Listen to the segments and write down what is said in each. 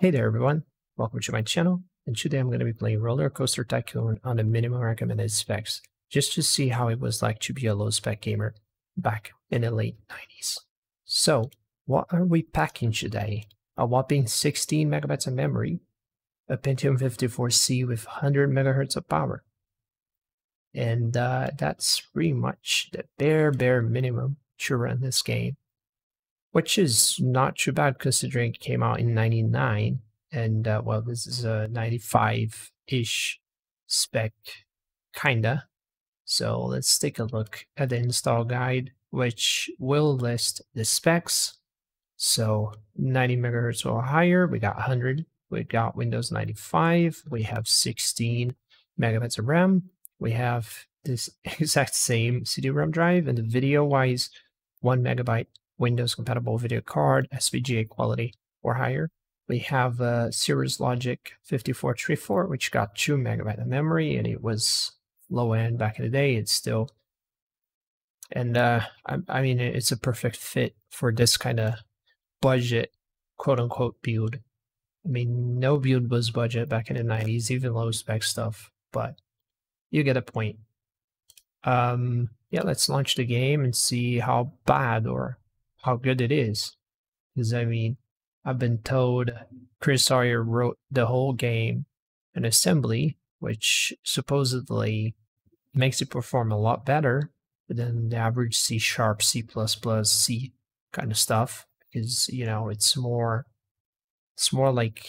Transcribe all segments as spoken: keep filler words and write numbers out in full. Hey there everyone, welcome to my channel, and today I'm going to be playing Roller Coaster Tycoon on the minimum recommended specs, just to see how it was like to be a low spec gamer back in the late nineties. So what are we packing today? A whopping sixteen megabytes of memory, a Pentium fifty-four C with one hundred megahertz of power. And uh, that's pretty much the bare, bare minimum to run this game. Which is not too bad considering it came out in ninety-nine, and uh, well, this is a ninety-five-ish spec, kinda. So let's take a look at the install guide, which will list the specs. So ninety megahertz or higher, we got one hundred, we got Windows ninety-five, we have sixteen megabytes of RAM, we have this exact same C D ROM drive, and the video-wise, one megabyte. Windows compatible video card, S V G A quality or higher. We have a Cirrus Logic fifty-four thirty-four, which got two megabyte of memory, and it was low end back in the day. It's still, and uh, I, I mean, it's a perfect fit for this kind of budget, quote unquote, build. I mean, no build was budget back in the nineties, even low spec stuff, but you get a point. Um, yeah, let's launch the game and see how bad or how good it is, because I mean, I've been told Chris Sawyer wrote the whole game in assembly, which supposedly makes it perform a lot better than the average C sharp, C++, C kind of stuff, because, you know, it's more, it's more like,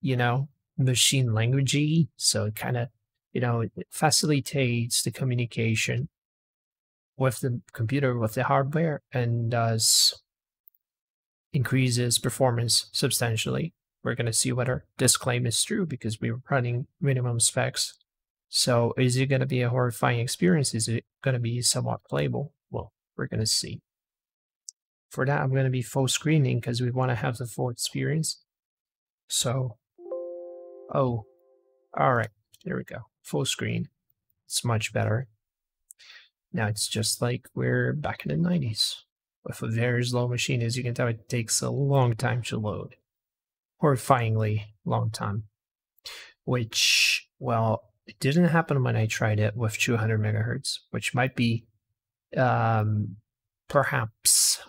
you know, machine languagey, so it kind of, you know, it facilitates the communication with the computer, with the hardware, and does increases performance substantially. We're going to see whether this claim is true because we were running minimum specs. So is it going to be a horrifying experience? Is it going to be somewhat playable? Well, we're going to see. For that, I'm going to be full screening because we want to have the full experience. So, oh, all right, there we go. Full screen. It's much better. Now it's just like we're back in the nineties. With a very slow machine, as you can tell, it takes a long time to load. Horrifyingly long time. Which, well, it didn't happen when I tried it with two hundred megahertz, which might be, um, perhaps,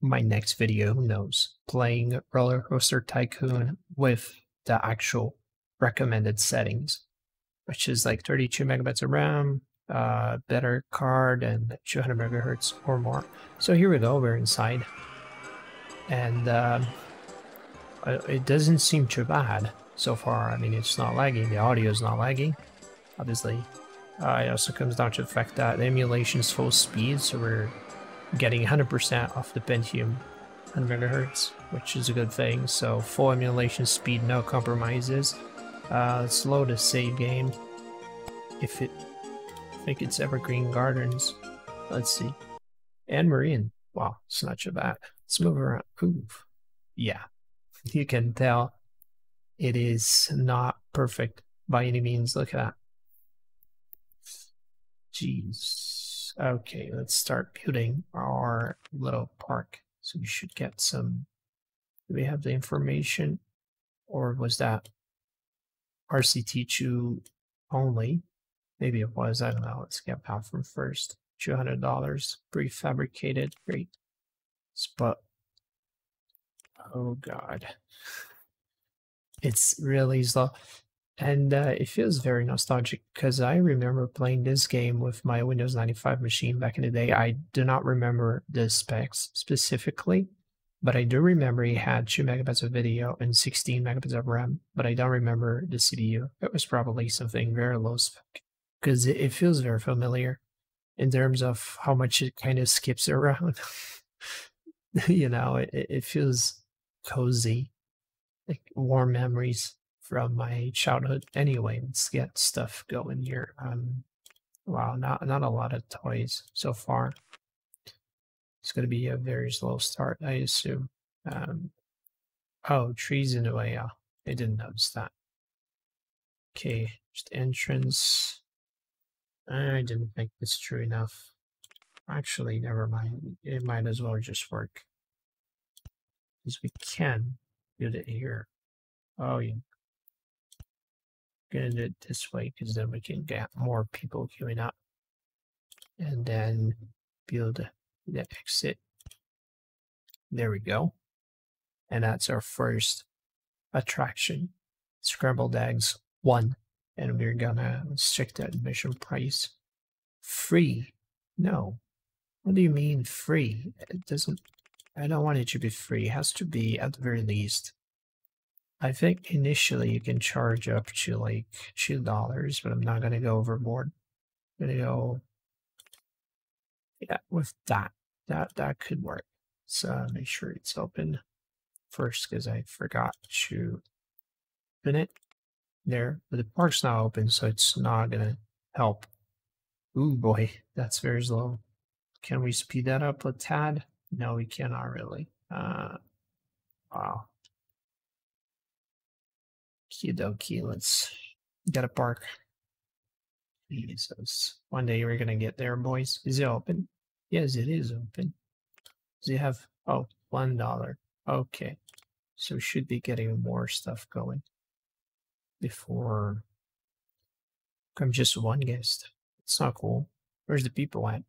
my next video, who knows, playing Roller Coaster Tycoon with the actual recommended settings, which is like thirty-two megabytes of RAM, Uh, better card, and two hundred megahertz or more. So here we go, we're inside, and um, it doesn't seem too bad so far. I mean, it's not lagging, the audio is not lagging, obviously. Uh, it also comes down to the fact that the emulation is full speed, so we're getting one hundred percent off the Pentium one hundred megahertz, which is a good thing. So full emulation speed, no compromises. Uh, let's load a save game, if it I think it's Evergreen Gardens. Let's see. And Marine. Wow, it's not too bad. Let's move around. Ooh. Yeah, you can tell it is not perfect by any means. Look at that. Jeez. Okay, let's start building our little park. So we should get some. Do we have the information? Or was that R C T two only? Maybe it was, I don't know. Let's get pound from first. two hundred dollars, prefabricated, great. But, oh God. It's really slow. And uh, it feels very nostalgic because I remember playing this game with my Windows ninety-five machine back in the day. I do not remember the specs specifically, but I do remember it had two megabytes of video and sixteen megabytes of RAM, but I don't remember the C D U. It was probably something very low spec, because it feels very familiar in terms of how much it kind of skips around. You know, it, it feels cozy, like warm memories from my childhood. Anyway, let's get stuff going here. Um, wow, not, not a lot of toys so far. It's going to be a very slow start, I assume. Um, oh, trees in the way. Yeah, I didn't notice that. Okay, just entrance. I didn't think this true enough. Actually, never mind. It might as well just work. Because we can did it here. Oh, yeah. Gonna do it this way because then we can get more people queuing up, and then build the exit. There we go. And that's our first attraction, Scrambled Eggs one. And we're gonna stick that admission price free. No, what do you mean free? It doesn't, I don't want it to be free. It has to be at the very least. I think initially you can charge up to like two dollars, but I'm not going to go overboard. I'm going to go, yeah, with that. That that could work. So make sure it's open first because I forgot to open it there. But the park's not open, so it's not going to help. Ooh, boy, that's very slow. Can we speed that up a tad? No, we cannot really. Uh, wow. Okie dokie, let's get a park. Jesus. One day we're gonna get there, boys. Is it open? Yes, it is open. Does it have, oh, one dollar. Okay. So we should be getting more stuff going before come just one guest. It's not cool. Where's the people at?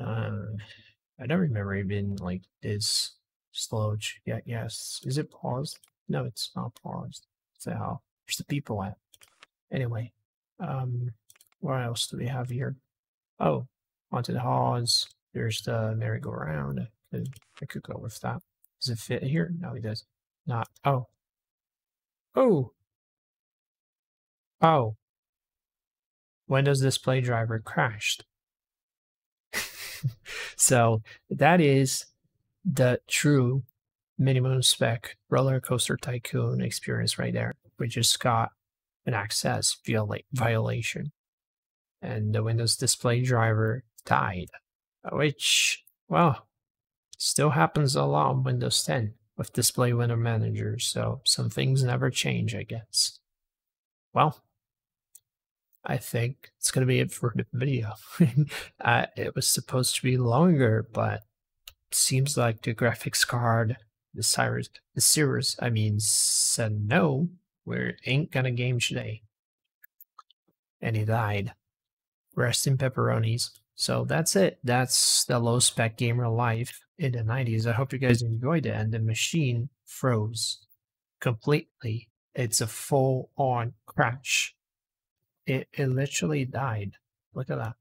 Um I don't remember it being like this slow to get guests. Is it paused? No, it's not paused. So where's the people at? Anyway, um, what else do we have here? Oh, haunted halls. There's the merry-go-round. I could go with that. Does it fit here? No, it does not. Oh. Oh. Oh. Windows display driver crashed. So that is the true minimum spec Roller Coaster Tycoon experience right there. We just got an access viola violation and the Windows display driver died, which, well, still happens a lot on Windows ten with display window manager. So some things never change, I guess. Well, I think it's going to be it for the video. uh, it was supposed to be longer, but seems like the graphics card, The Cirrus, the Cirrus, I mean, said no, we ain't gonna game today. And he died. Rest in pepperonis. So that's it. That's the low spec gamer life in the nineties. I hope you guys enjoyed it. And the machine froze completely. It's a full on crash. It, it literally died. Look at that.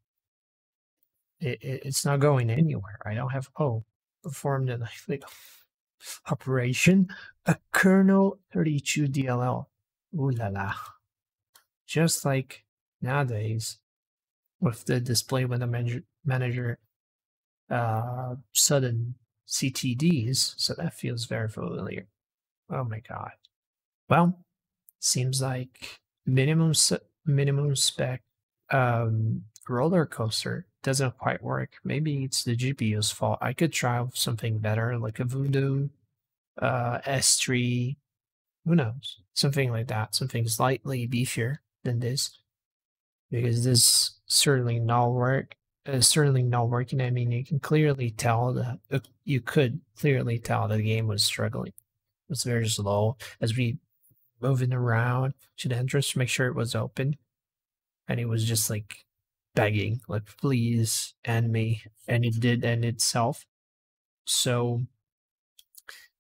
It, it, it's not going anywhere. I don't have, oh, performed a knife legal operation, a kernel thirty-two D L L. Ooh la la. Just like nowadays with the display window manager, manager uh, sudden C T Ds. So that feels very familiar. Oh my God. Well, seems like minimum, minimum spec um, roller coaster doesn't quite work. Maybe it's the G P U's fault. I could try something better, like a Voodoo, uh, S three, who knows? Something like that. Something slightly beefier than this, because this certainly not work. Uh, certainly not working. I mean, you can clearly tell that uh, you could clearly tell that the game was struggling. It was very slow as we moving around to the entrance to make sure it was open, and it was just like begging, like, please end me, and it did end itself. So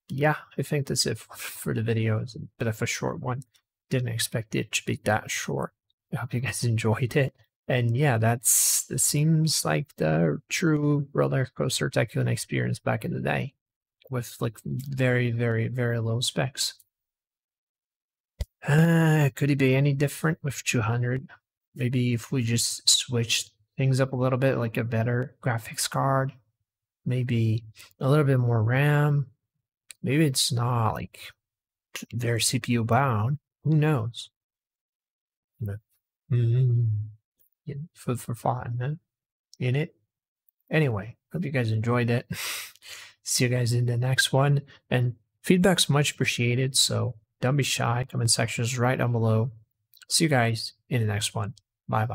yeah, I think that's it for the video. It's a bit of a short one. Didn't expect it to be that short. I hope you guys enjoyed it. And yeah, that's it. Seems like the true Roller Coaster Tycoon experience back in the day, with like very, very, very low specs. Uh, could it be any different with two hundred? Maybe if we just switch things up a little bit, like a better graphics card, maybe a little bit more RAM. Maybe it's not like they're C P U bound. Who knows? But, mm-hmm. Yeah, food for fun, huh? In it. Anyway, hope you guys enjoyed it. See you guys in the next one. And feedback's much appreciated, so don't be shy. Comment sections right down below. See you guys in the next one. Bye-bye.